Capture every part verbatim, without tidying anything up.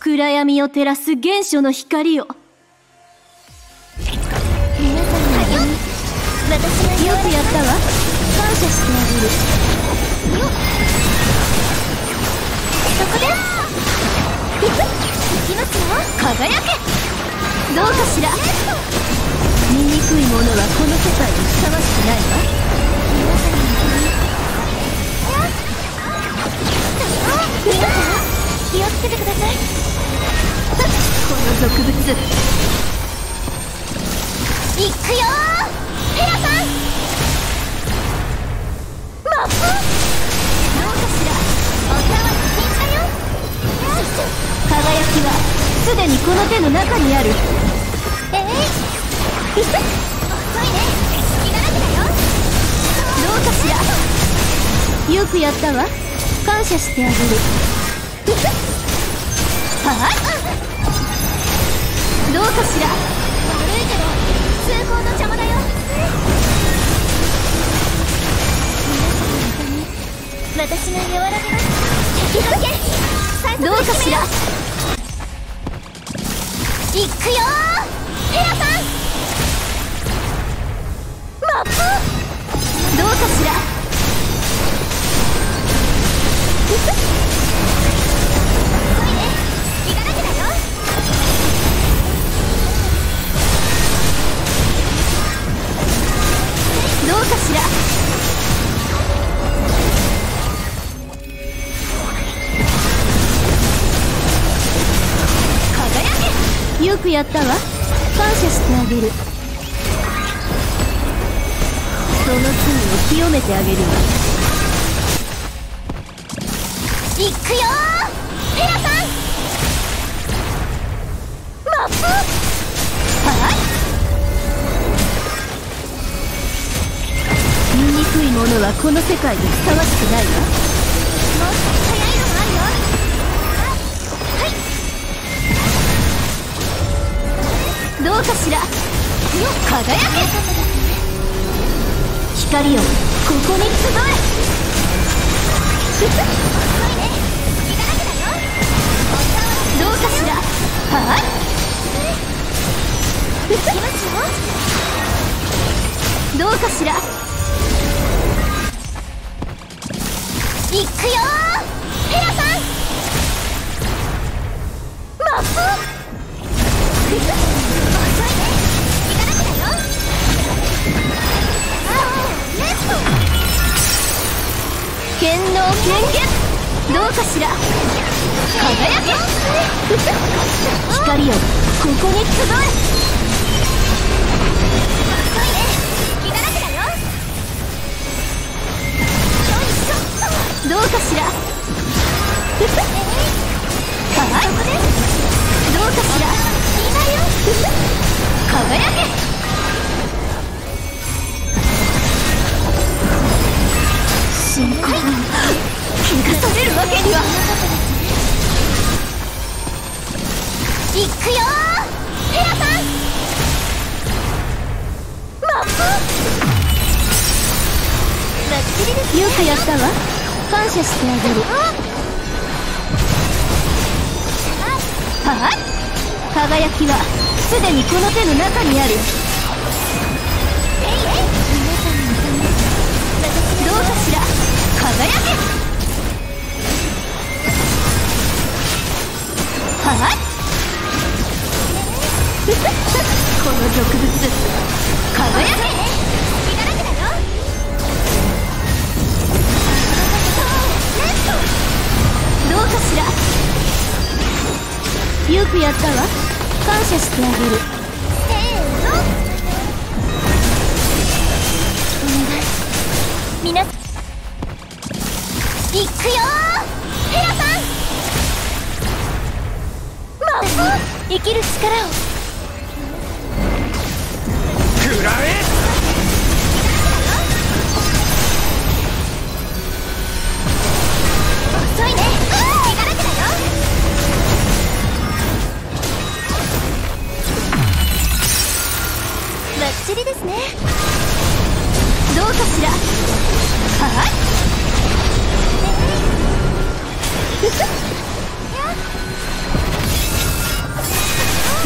暗闇を照らす原初の光を。皆さんはよ私がよくやったわ。感謝してあげるよ。そこだ行きますよ。輝け。どうかしら。醜いものはこの世界にふさわしくないわ。皆さん気をつけてください。この毒物いくよー。ヘラさんマップどうかしら。おたわり禁止だよ。輝きはすでにこの手の中にある。えい、ー、遅いね。隙だらけだよ。どうかしら。よくやったわ。感謝してあげる。はい、うん、どうかしら。悪いけど通行の邪魔だよ。皆さんのため私が柔らげます。敵の剣どうかしら。いくよーヘラさんマップどうかしら。すごいね。隙だらけだよ。どうかしら。輝け。よくやったわ。感謝してあげる。その罪を清めてあげるわ。いくよーヘラさんマップはい。醜いものはこの世界にふさわしくないわ。もっと早いのもあるよ。はいどうかしら。よ輝け。光よここに集え。どうかしら。はい行きますよ。どうかしら。いくよヘラさんマップ遅いね。行かなきゃだよ。レッド剣の剣剣どうかしら。輝け。光よここに集え。どうかしら。はいどうかしら。輝け。信仰が怪我されるわけには。いくよーヘラさんマップよくやったわ。感謝してあげる。はい輝きはすでにこの手の中にある。どうかしら。輝け。はいこの毒物輝け。どうかしら。よくやったわ。感謝してあげる。せーのお願いみな。いくよヘラさん魔法生きる力を食らえ。遅いね。手がらけだよ。ばっちりですね。どうかしら。はい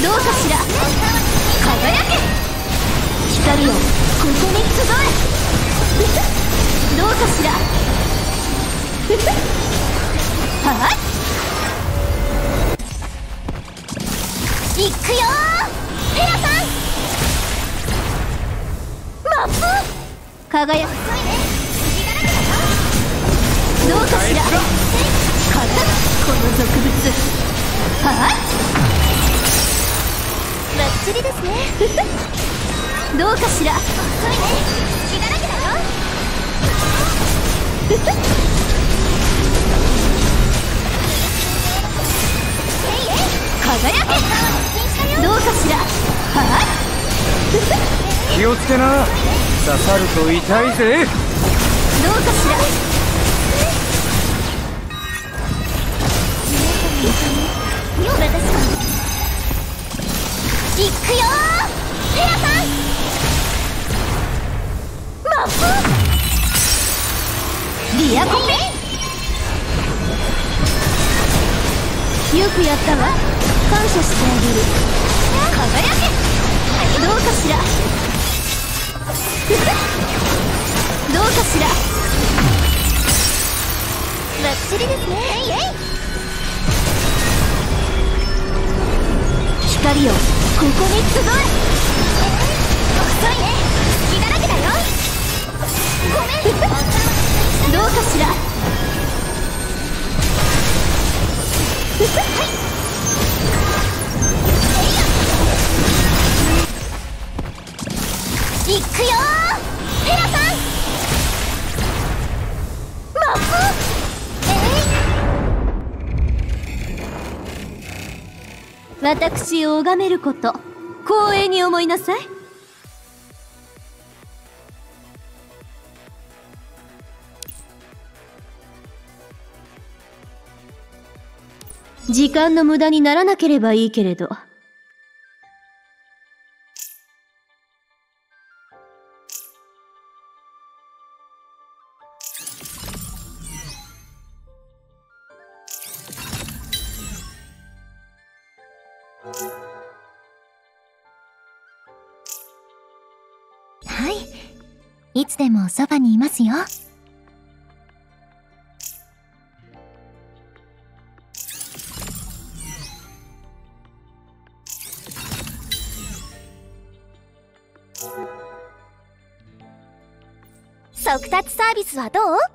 どうかしら。輝け、光をここに集え。どうかしら。はい、いくよヘラさん。マップ輝く。どうかしら。この俗物、はい、バッチリですね。どうかしら。遅いね、血だらけだよ。ヘイエイ、輝け。どうかしら。はい。気をつけな、刺さると痛いぜ。どうかしら。皆さんに私は。いくよー、ヘラさん。マップリアコペ。よくやったわ、感謝してあげる。輝け。どうかしら。どうかしら。バッチリですね。光をここにすごい。遅いね、血だらけだよ。ごめん。どうかしら。はい。いくよー、ヘラさん。マップ。私を拝めること光栄に思いなさい。時間の無駄にならなければいいけれど。はい、いつでもそばにいますよ。速達サービスはどう？